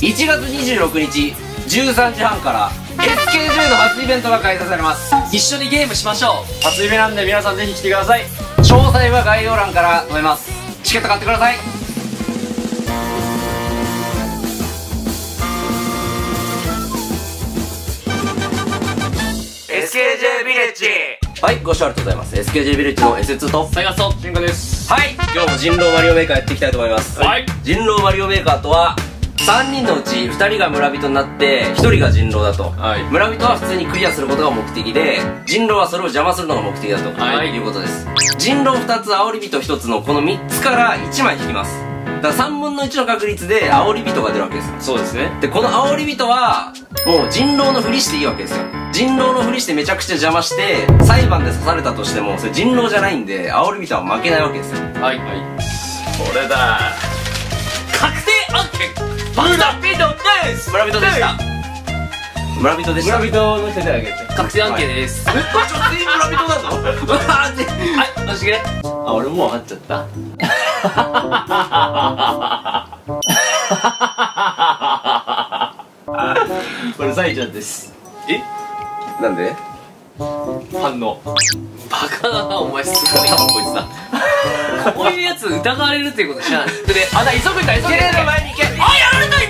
1月26日13時半から SKJ の初イベントが開催されます。一緒にゲームしましょう。初イベなんで皆さんぜひ来てください。詳細は概要欄から載せます。チケット買ってください。SKJ ビレッジ、はい、ご視聴ありがとうございます。 SKJ ビレッジの S2 とサイガスと進化です。はい、今日も人狼マリオメーカーやっていきたいと思います。はい、人狼マリオメーカーとは3人のうち2人が村人になって1人が人狼だと、はい、村人は普通にクリアすることが目的で、人狼はそれを邪魔するのが目的だと、はい、いうことです。人狼2つ煽り人1つのこの3つから1枚引きます。だから3分の1の確率で煽り人が出るわけですよ。そうですね。でこの煽り人はもう人狼のふりしていいわけですよ。人狼のふりしてめちゃくちゃ邪魔して裁判で刺されたとしてもそれ人狼じゃないんで煽り人は負けないわけですよ。はいはい、これだ。確定 OK。 村人です。村人でした。村人でした。村人の人であげて確定 OK です。村人だぞ。はい、おしげ。あ、俺もう分かっちゃった。これサイちゃんです。え、なんで反応バカだなお前。すごいなこいつだ。こういうやつ疑われるっていうことじゃない。で、あ、急ぐんだ急ぐんだ。テレビの前に行け。あ、やられた今。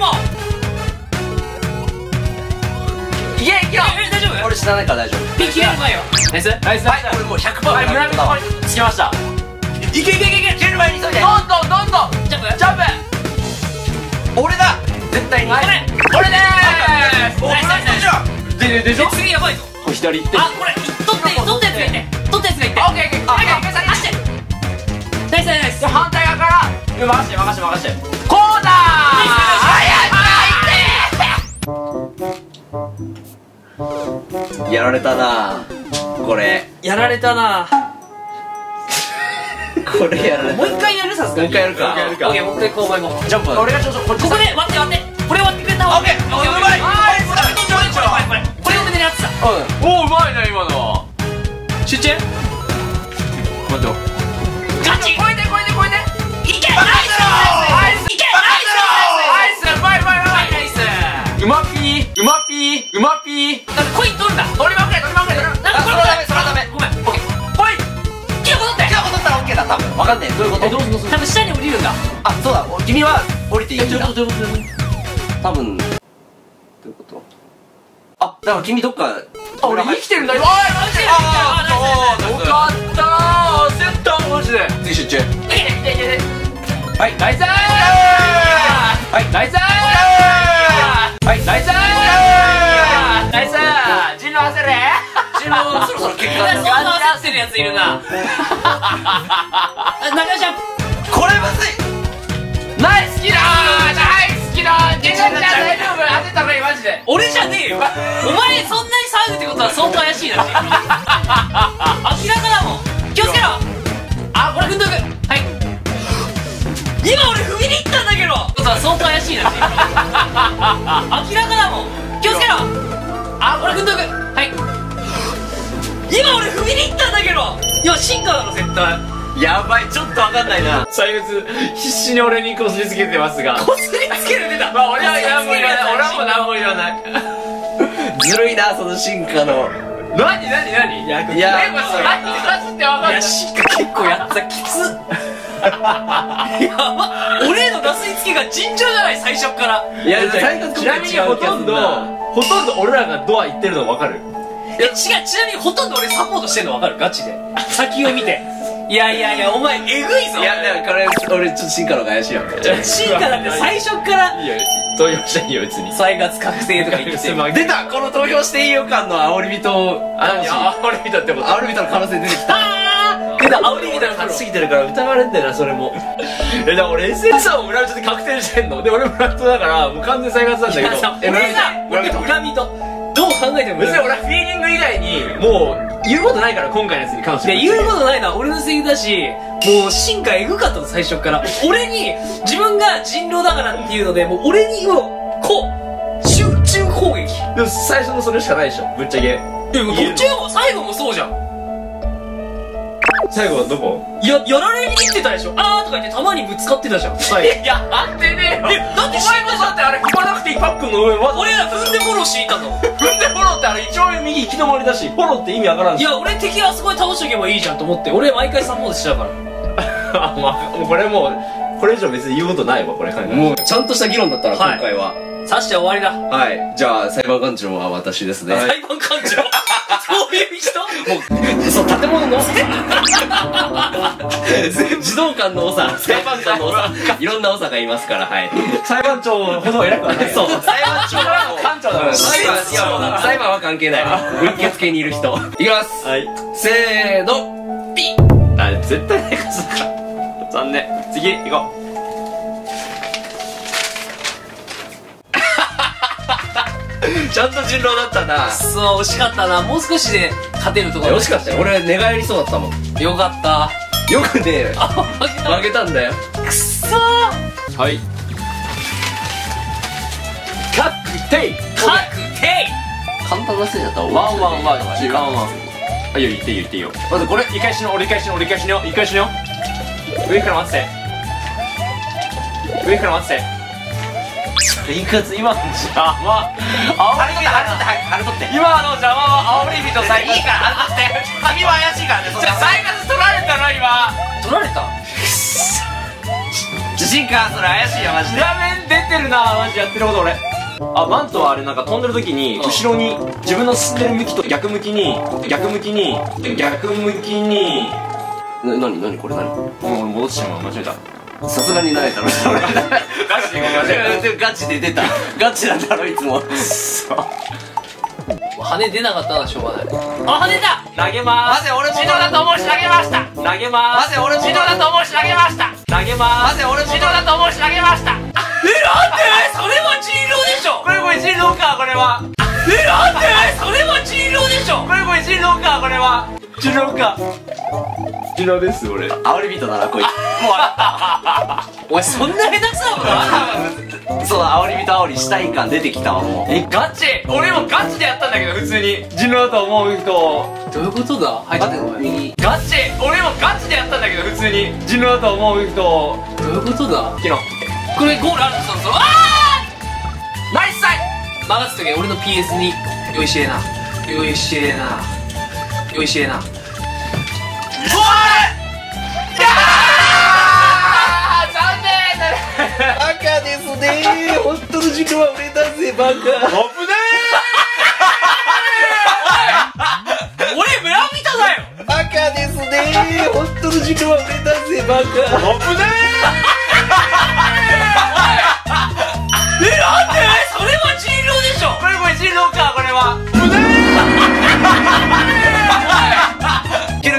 いけいけ。大丈夫、俺死なないから大丈夫。ピッキーやる前よ。ナイスナイス。はい、俺もう 100% はい、村人の方につきました。いけいけいけいけ。蹴る前に急いで。どんどんどんどん。ジャンプジャンプ。俺だ絶対に。これこれでーす。ナイスナイス。ででしょ。次やばいぞ。これ左行って。あ、これ取って取ったやつがいて取ったやつがいて。オッケーオッケー。はいはいはい。走って。ナイスナイス。反対側から。任して任して任して。こうだー。あ、やった。やられたなー。これやられたなー。これやる。もう一回やる。さすがにもう一回やるか。オッケー、もう一回勾配もジャンプ。俺がちょっとこっちここで割って割ってこれ割ってくれた方がオッケー。おうまい。あー、これこれこれこれを狙ってた。おうまいな今の。集中。待ってよ。ガチ。これでこれでこれでいけ。ナイスナイス。いけナイスナイス。うまいうまいうまい。ナイス。うまピーうまピーうまピー。コイン取るんだ。取りまくれ取りまくれ。なんかこれダメそれダメ。ごめん。多分分かんない。どういうこと？多分下に降りるんだ。あ、そうだ。君は降りていいんだ。多分。どういうこと？あ、だから君どっか。あ、俺生きてるんだよ。ああ、よかったー。絶対マジで。次集中。はい、ナイスー。はい、ナイスー。はい、ナイスー。ナイスー。人狼焦れ。そろそろ結果出してるやついるな。中ちゃんこれまずい。ナイスキラーナイスキラー。出ちゃった。大丈夫。当てたのにマジで俺じゃねえよ。お前そんなに騒ぐってことは相当怪しいな。明らかだもん。気をつけろ。あ、これ踏んどく。はい、今俺踏みに行ったんだけどことは相当怪しいな。明らかだもん。気をつけろ。あ、これ踏んどく。はい、今俺踏みに行ったんだけど。いや、進化だろ絶対。やばい、ちょっと分かんないな。最悪必死に俺にこすりつけてますが。こすりつけるねだ。まあ俺は何も言わない。俺はもう何も言わない。ずるいなその進化の。何何何。いやいやいや、マジで分かんない。進化結構やった。きつ。やば、俺のなすりつけが尋常じゃない最初から。いや、ちなみにほとんど俺らがドア行ってるの分かる。え、違う、ちなみにほとんど俺サポートしてんの分かる。ガチで先を見て。いやいやいや、お前えぐいぞ。いや、でもこれ俺ちょっと進化の方が怪しいよ。進化だって最初から投票していいよ別に。歳月確定とか言って出た。この投票していいよ感の煽り人。煽り人ってこと。煽り人の可能性出てきた。ああ、出た。煽り人の可能性すぎてるから疑われんだよなそれも。え、だから俺 SN さんも村人で確定してんので、俺村人だからもう完全歳月なんだけど。俺さ、俺村人どう考えても別に俺はフィーリング以外にもう言うことないから今回のやつに関しては。いや、言うことないのは俺のセリフだし、もう進化エグかったの最初から。俺に自分が人狼だからっていうので、もう俺にもうこう集中攻撃。でも最初のそれしかないでしょぶっちゃけ。でも途中も最後もそうじゃん。最後はどこやられに来てたでしょ。あーとか言ってたまにぶつかってたじゃん最後。いや、当てねえよ。だってお前もだってあれ踏まなくックの上まで俺ら踏んでフォローしていたの。踏んでフォローってあれ一応右行き止まりだし、フォローって意味わからんし。いや俺敵はすごい倒しておけばいいじゃんと思って俺毎回サポートしちゃうからあ、まあ、これもうこれ以上別に言うことないわ。これもうちゃんとした議論だったら今回は、はい、さして終わりだ。はい、じゃあ裁判官長は私ですね。裁判官長そういう人もうそう建物の児童館の長、裁判官の長、いろんな長がいますから、はい。裁判長ほど偉くはない。そう、裁判長は官長だから。裁判は関係ない。受付にいる人。いきます。はい。せーの、ピッ。あ、絶対ないかすか。残念。次、行こう。ちゃんと人狼だったな。そう、惜しかったな。もう少しで勝てるところ。惜しかったよ。俺寝返りそうだったもん。よかった。よくねえ。負けたんだよ。くそー。はい。確定。確定。簡単なせいだった。ワンワン。あ、いいよ、言っていいよ、言っていいよ。まずこれ、一回死の、一回死の。上から待って。いくつ今の邪魔。今の邪魔は煽り人さえ。いいから煽って。君は怪しいからね。じゃあサイカス取られたな今。取られた。ジンカーそれ怪しいよマジで。裏面出てるなマジやってること俺。あ、マントはあれなんか飛んでる時に後ろに自分の進んでる向きと逆向きに。何これ何？もう戻ってしまう間違えた。さすがにないだろう。ガチで出た。ガチなんだろいつも。羽出なかったらしょうがない。あ、羽だ。投げまーす。俺も自動だと思い投げました。投げまーす。俺も自動だと思い投げました。投げまーす。俺も自動だと思い投げました。え、なんで？それは人狼でしょ。これ人狼かこれは。え、なんで？それは人狼でしょ。これ人狼かこれは。人狼か。人狼です俺。煽り人だなこいつ。もうあった。お前そんな下手くそなの？そうだ、煽り人煽りしたい感出てきたわもう。え、ガチ。俺もガチでやったんだけど普通に。人狼だと思う人。どういうことだ？はい。右。ガチ。俺もガチでやったんだけど普通に。人狼だと思う人。どういうことだ？昨日。これゴールあるぞ。ああ！ナイスサイ。曲がった時俺の PS によいしえな。ゴール！いやー！残念！バカですねー。本当の人狼は俺だぜバカ。危ねー。俺村人だよ。バカですねー。本当の人狼は俺だぜバカ。危ねー。え、なんで？それは人狼でしょ。これ人狼かこれは。危ねー。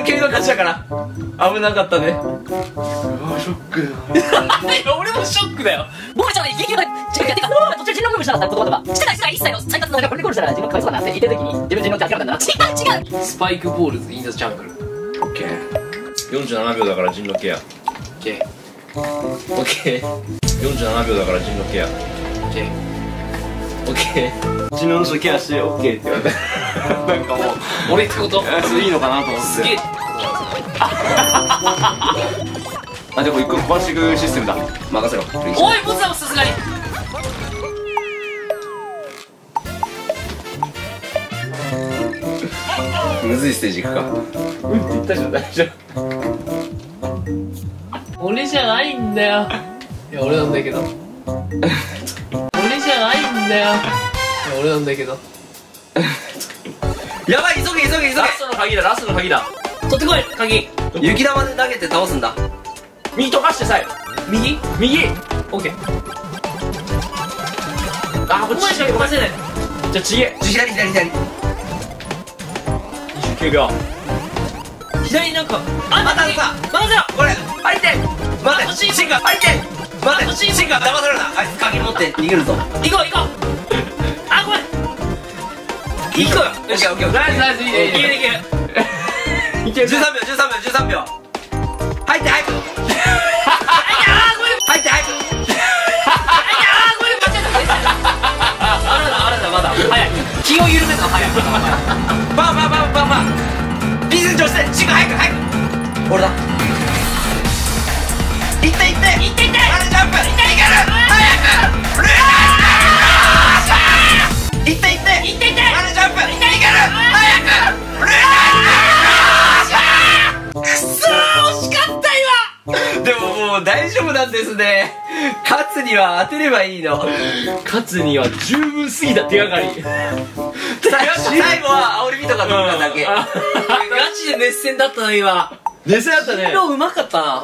剣の勝ちだから危なかったね。うわショックだよ。俺もショックだよ。僕ちゃんは一撃で中華でか途中人狼ムーブしなかった言葉とかしてない一切の最活の中これでゴールしたら自分かわいそうだなって言ってる時に自分人狼って諦めたんだな。違うスパイクボールズインザジャングル。オッケー。47秒だから人狼ケア。オッケー。オッケー。47秒だから人狼ケア。オッケー。オッケー。人狼の人ケアしてオッケーって言われた。なんかもう俺ってこといいのかなと思って。すげえ。あ、でも一個壊していくシステムだ。任せろ。おいボツだもんさすがに。むずいステージいくか。うんって言ったじゃん大丈夫。俺じゃないんだよ。いや俺なんだけど。俺なんだけどやばい。急げラストの鍵だ取ってこい鍵。雪玉で投げて倒すんだ。右溶かしてさえ右オッケー。あ、こっちしか溶かせない。じゃあちげえ左29秒。左なんかあ、またまたこれ入って待て進化入って待て、シンカー騙されるな。あいつ鍵持って逃げるぞ。行こうあ、ごめん行くよし、オッケーナイスいける13秒入ってあれだまだ早い。気を緩めた早い。バンビズン調してシンカー早く俺だ。行ってあれジャンプいける早く。ですね。勝つには当てればいいの。勝つには十分すぎた手がかり。最後は煽り見とかどんなだけ。ガチで熱戦だったな今。熱戦だったね。昨日うまかったな。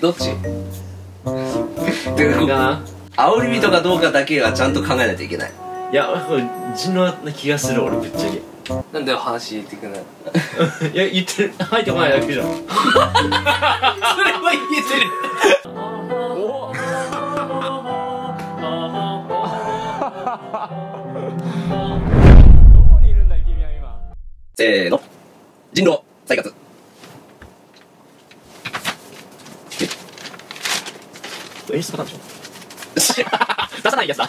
どっち？どうかな。煽り見とかどうかだけはちゃんと考えないといけない。いや、これ地の気がする俺ぶっちゃけ。なんで話言ってくんない。いや、言ってる、入ってこないだけじゃん。それは言ってる。どこにいるんだい君は今。せーの、人狼再活。演出パターンでしょ。出さないやつだ。